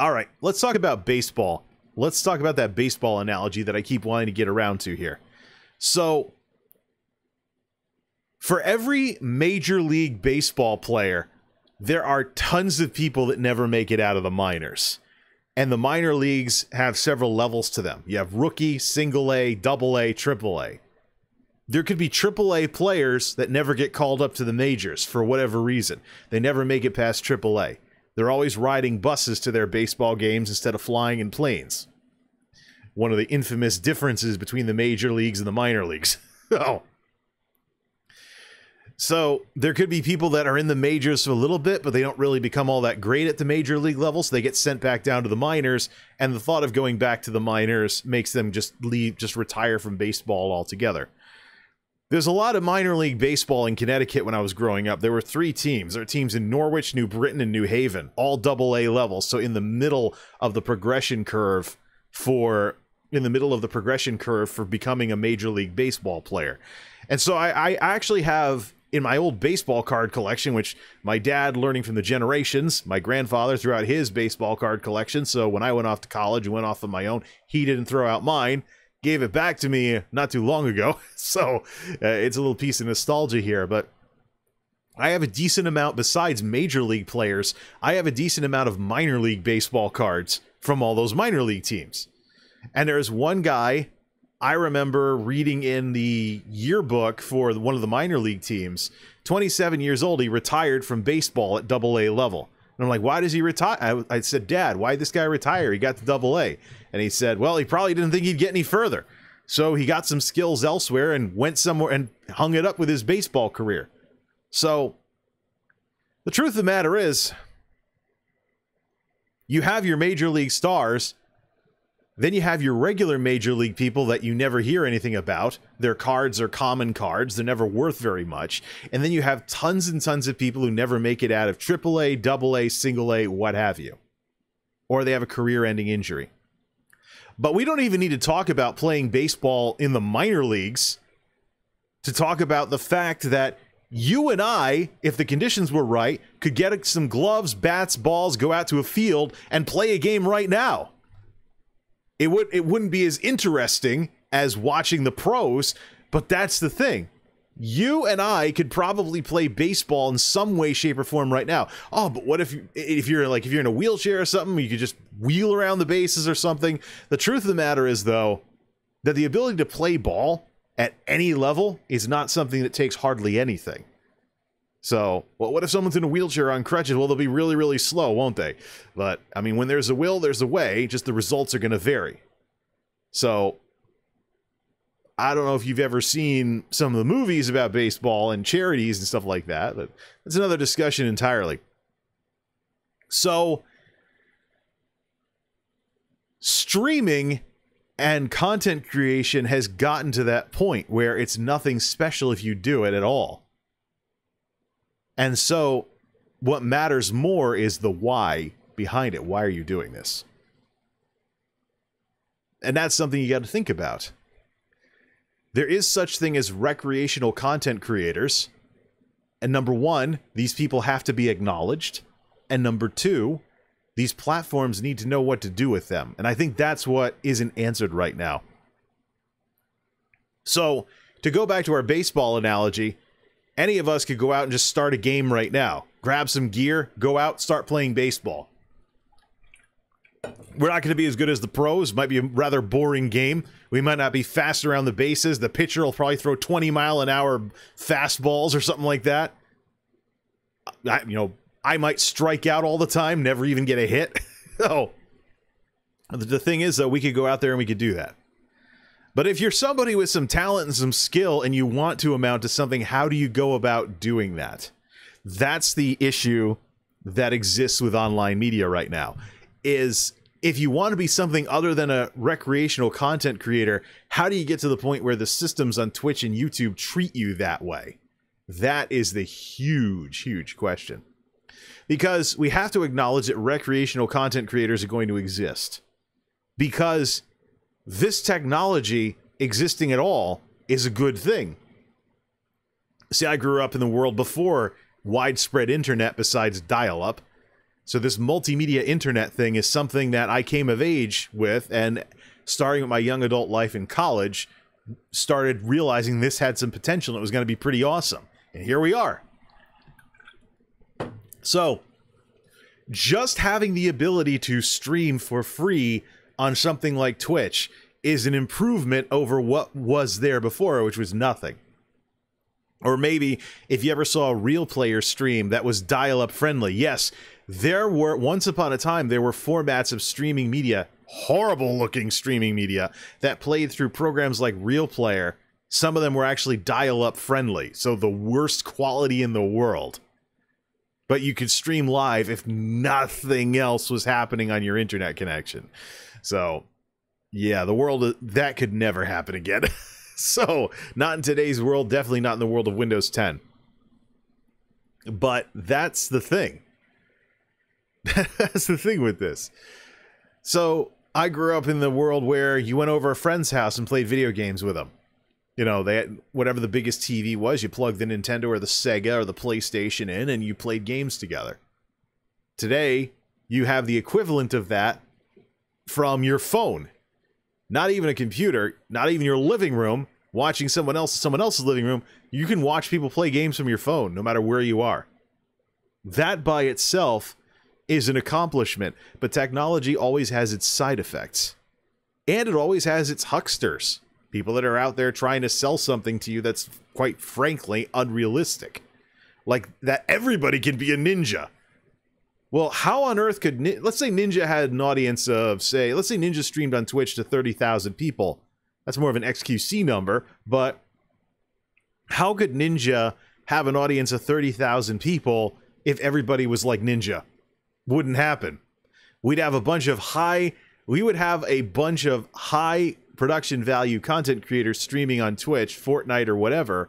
All right, let's talk about baseball. Let's talk about that baseball analogy that I keep wanting to get around to here. So, for every Major League Baseball player, there are tons of people that never make it out of the minors. And the minor leagues have several levels to them. You have rookie, single A, double A, triple A. There could be triple A players that never get called up to the majors for whatever reason. They never make it past triple A. They're always riding buses to their baseball games instead of flying in planes. One of the infamous differences between the major leagues and the minor leagues. Oh. So there could be people that are in the majors for a little bit, but they don't really become all that great at the major league level, so they get sent back down to the minors, and the thought of going back to the minors makes them just leave, just retire from baseball altogether. There's a lot of minor league baseball in Connecticut when I was growing up. There were three teams. There are teams in Norwich, New Britain, and New Haven, all double A levels, so in the middle of the progression curve for becoming a major league baseball player. And so I actually have, in my old baseball card collection, which my dad, learning from the generations, my grandfather threw out his baseball card collection. So when I went off to college and went off on my own, he didn't throw out mine, gave it back to me not too long ago. So it's a little piece of nostalgia here, but I have a decent amount, besides major league players, I have a decent amount of minor league baseball cards from all those minor league teams. And there's one guy I remember reading in the yearbook for one of the minor league teams, 27 years old, he retired from baseball at double A level. And I'm like, why does he retire? I said, Dad, why did this guy retire? He got to double A. And he said, well, he probably didn't think he'd get any further. So he got some skills elsewhere and went somewhere and hung it up with his baseball career. So the truth of the matter is, you have your major league stars. Then you have your regular major league people that you never hear anything about. Their cards are common cards. They're never worth very much. And then you have tons and tons of people who never make it out of AAA, AA, single A, what have you. Or they have a career-ending injury. But we don't even need to talk about playing baseball in the minor leagues to talk about the fact that you and I, if the conditions were right, could get some gloves, bats, balls, go out to a field, and play a game right now. It wouldn't be as interesting as watching the pros, but that's the thing. You and I could probably play baseball in some way, shape, or form right now. Oh, but what if you're in a wheelchair or something, you could just wheel around the bases or something. The truth of the matter is, though, that the ability to play ball at any level is not something that takes hardly anything. So, well, what if someone's in a wheelchair on crutches? Well, they'll be really, really slow, won't they? But, I mean, when there's a will, there's a way. Just the results are going to vary. So, I don't know if you've ever seen some of the movies about baseball and charities and stuff like that, but that's another discussion entirely. So, streaming and content creation has gotten to that point where it's nothing special if you do it at all. And so what matters more is the why behind it. Why are you doing this? And that's something you got to think about. There is such thing as recreational content creators. And number one, these people have to be acknowledged. And number two, these platforms need to know what to do with them. And I think that's what isn't answered right now. So to go back to our baseball analogy, any of us could go out and just start a game right now. Grab some gear, go out, start playing baseball. We're not going to be as good as the pros. Might be a rather boring game. We might not be fast around the bases. The pitcher will probably throw 20-mile-an-hour fastballs or something like that. I might strike out all the time, never even get a hit. Oh, the thing is, though, we could go out there and we could do that. But if you're somebody with some talent and some skill and you want to amount to something, how do you go about doing that? That's the issue that exists with online media right now, is if you want to be something other than a recreational content creator, how do you get to the point where the systems on Twitch and YouTube treat you that way? That is the huge, huge question. Because we have to acknowledge that recreational content creators are going to exist. Because this technology existing at all is a good thing. See, I grew up in the world before widespread internet besides dial-up. So this multimedia internet thing is something that I came of age with, and starting with my young adult life in college, started realizing this had some potential and it was going to be pretty awesome. And here we are. So just having the ability to stream for free on something like Twitch is an improvement over what was there before, which was nothing. Or maybe if you ever saw a real player stream that was dial-up friendly. Yes, there were, once upon a time, there were formats of streaming media, horrible looking streaming media, that played through programs like Real Player. Some of them were actually dial-up friendly, so the worst quality in the world. But you could stream live if nothing else was happening on your internet connection. So, yeah, the world, that could never happen again. So, not in today's world, definitely not in the world of Windows 10. But that's the thing. That's the thing with this. So, I grew up in the world where you went over a friend's house and played video games with them. You know, they had, whatever the biggest TV was, you plugged the Nintendo or the Sega or the PlayStation in and you played games together. Today, you have the equivalent of that from your phone. Not even a computer, not even your living room, watching someone else in someone else's living room. You can watch people play games from your phone, no matter where you are. That by itself is an accomplishment, but technology always has its side effects. And it always has its hucksters. People that are out there trying to sell something to you that's, quite frankly, unrealistic. Like, that everybody can be a ninja. Well, how on earth could... Let's say Ninja had an audience of, say... Let's say Ninja streamed on Twitch to 30,000 people. That's more of an XQC number, but... How could Ninja have an audience of 30,000 people if everybody was like Ninja? Wouldn't happen. We'd have a bunch of high... We would have a bunch of high production value content creators streaming on Twitch, Fortnite, or whatever,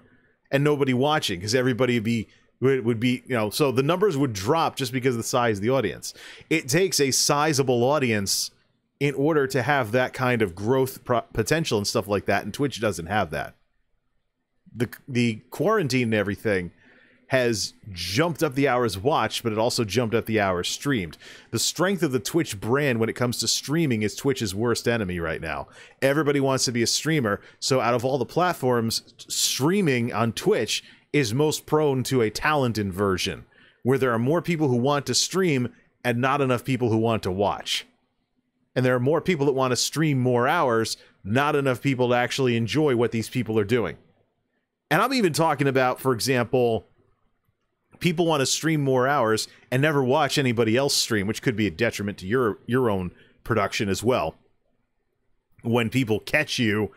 and nobody watching, because everybody would be... It would be, you know, so the numbers would drop just because of the size of the audience. It takes a sizable audience in order to have that kind of growth potential and stuff like that, and Twitch doesn't have that. The quarantine and everything has jumped up the hours watched, but it also jumped up the hours streamed. The strength of the Twitch brand when it comes to streaming is Twitch's worst enemy right now. Everybody wants to be a streamer, so out of all the platforms, streaming on Twitch is most prone to a talent inversion, where there are more people who want to stream and not enough people who want to watch. And there are more people that want to stream more hours, not enough people to actually enjoy what these people are doing. And I'm even talking about, for example, people want to stream more hours and never watch anybody else stream, which could be a detriment to your own production as well. When people catch you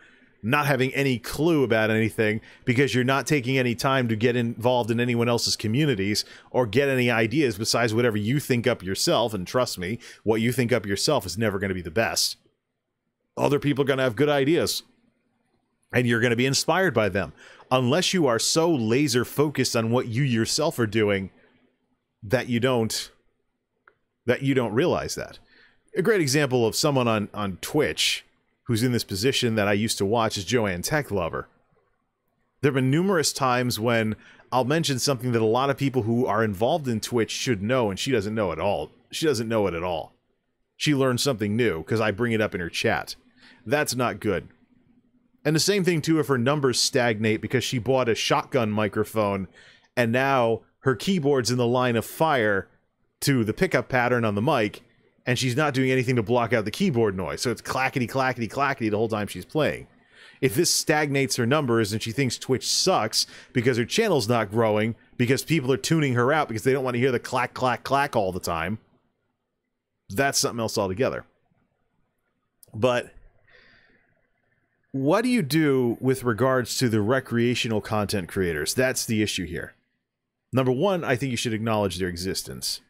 not having any clue about anything because you're not taking any time to get involved in anyone else's communities or get any ideas besides whatever you think up yourself. And trust me, what you think up yourself is never going to be the best. Other people are going to have good ideas and you're going to be inspired by them. Unless you are so laser focused on what you yourself are doing that you don't realize that. A great example of someone on Twitch who's in this position that I used to watch is Joanne Tech Lover. There have been numerous times when I'll mention something that a lot of people who are involved in Twitch should know, and she doesn't know at all. She doesn't know it at all. She learned something new because I bring it up in her chat. That's not good. And the same thing too if her numbers stagnate because she bought a shotgun microphone and now her keyboard's in the line of fire to the pickup pattern on the mic, and she's not doing anything to block out the keyboard noise, so it's clackety, clackety, clackety the whole time she's playing. If this stagnates her numbers and she thinks Twitch sucks because her channel's not growing, because people are tuning her out because they don't want to hear the clack, clack, clack all the time, that's something else altogether. But what do you do with regards to the recreational content creators? That's the issue here. Number one, I think you should acknowledge their existence.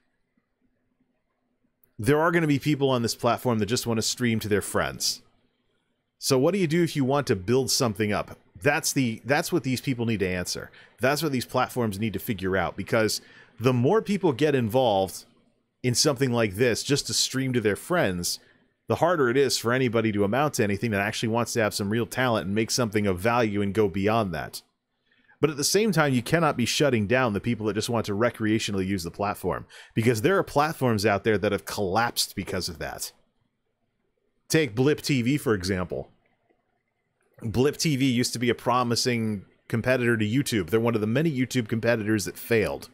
There are going to be people on this platform that just want to stream to their friends. So what do you do if you want to build something up? That's what these people need to answer. That's what these platforms need to figure out, because the more people get involved in something like this just to stream to their friends, the harder it is for anybody to amount to anything that actually wants to have some real talent and make something of value and go beyond that. But at the same time, you cannot be shutting down the people that just want to recreationally use the platform, because there are platforms out there that have collapsed because of that. Take Blip TV, for example. Blip TV used to be a promising competitor to YouTube. They're one of the many YouTube competitors that failed.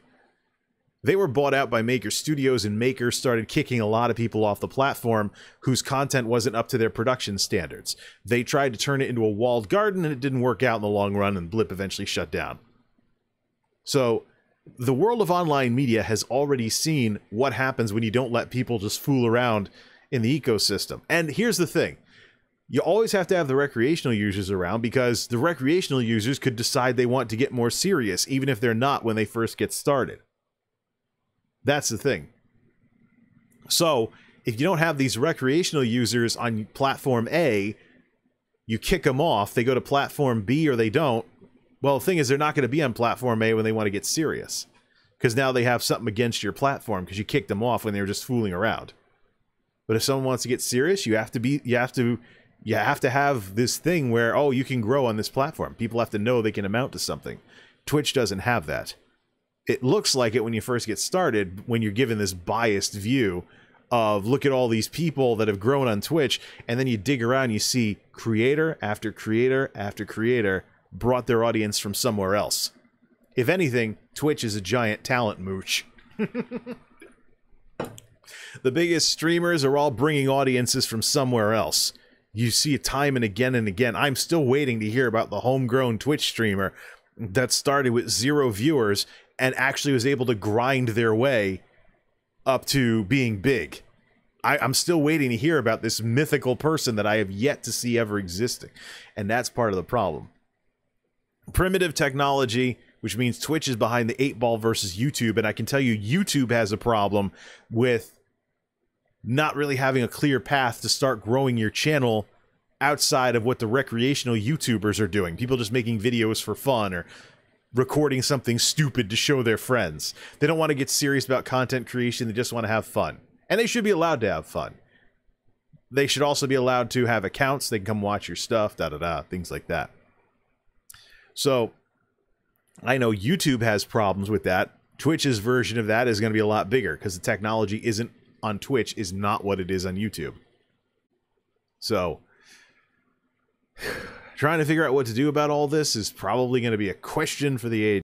They were bought out by Maker Studios, and Maker started kicking a lot of people off the platform whose content wasn't up to their production standards. They tried to turn it into a walled garden, and it didn't work out in the long run, and Blip eventually shut down. So the world of online media has already seen what happens when you don't let people just fool around in the ecosystem. And here's the thing. You always have to have the recreational users around, because the recreational users could decide they want to get more serious, even if they're not when they first get started. That's the thing. So if you don't have these recreational users on platform A, you kick them off, they go to platform B, or they don't. Well, the thing is, they're not going to be on platform A when they want to get serious, because now they have something against your platform because you kicked them off when they were just fooling around. But if someone wants to get serious, you have to have this thing where, oh, you can grow on this platform. People have to know they can amount to something. Twitch doesn't have that. It looks like it when you first get started, when you're given this biased view of, look at all these people that have grown on Twitch, and then you dig around, you see creator after creator after creator brought their audience from somewhere else. If anything, Twitch is a giant talent mooch. The biggest streamers are all bringing audiences from somewhere else. You see it time and again. I'm still waiting to hear about the homegrown Twitch streamer that started with 0 viewers and actually was able to grind their way up to being big. I'm still waiting to hear about this mythical person that I have yet to see ever existing. And that's part of the problem. Primitive technology, which means Twitch is behind the 8-ball versus YouTube. And I can tell you, YouTube has a problem with not really having a clear path to start growing your channel outside of what the recreational YouTubers are doing. People just making videos for fun or recording something stupid to show their friends. They don't want to get serious about content creation. They just want to have fun. And they should be allowed to have fun. They should also be allowed to have accounts. They can come watch your stuff, da-da-da, things like that. So I know YouTube has problems with that. Twitch's version of that is going to be a lot bigger because the technology isn't on Twitch is not what it is on YouTube. So trying to figure out what to do about all this is probably going to be a question for the age.